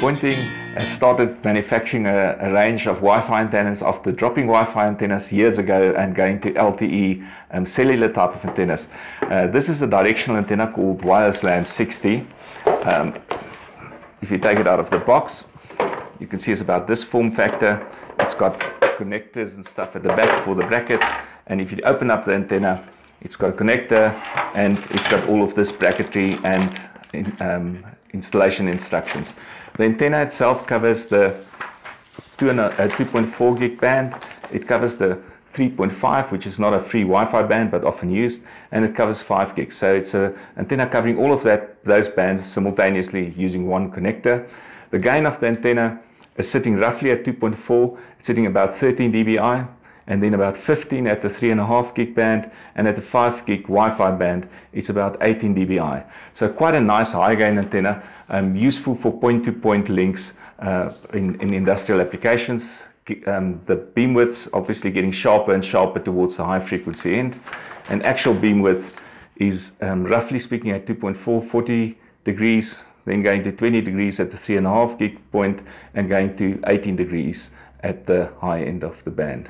Poynting started manufacturing a range of Wi-Fi antennas after dropping Wi-Fi antennas years ago and going to LTE cellular type of antennas. This is a directional antenna called WLAN-60. If you take it out of the box, you can see it's about this form factor. It's got connectors and stuff at the back for the brackets, and if you open up the antenna, it's got a connector and it's got all of this bracketry and installation instructions. The antenna itself covers the 2.4 gig band. It covers the 3.5, which is not a free Wi-Fi band but often used, and it covers 5 gigs. So it's an antenna covering all of those bands simultaneously using one connector. The gain of the antenna is sitting roughly at 2.4, it's sitting about 13 dBi, and then about 15 at the 3.5 gig band, and at the 5 gig Wi-Fi band it's about 18 dBi. So quite a nice high gain antenna, useful for point-to-point links in industrial applications. The beam width's obviously getting sharper and sharper towards the high frequency end, and actual beam width is roughly speaking at 2.4, 40 degrees, then going to 20 degrees at the 3.5 gig point, and going to 18 degrees at the high end of the band.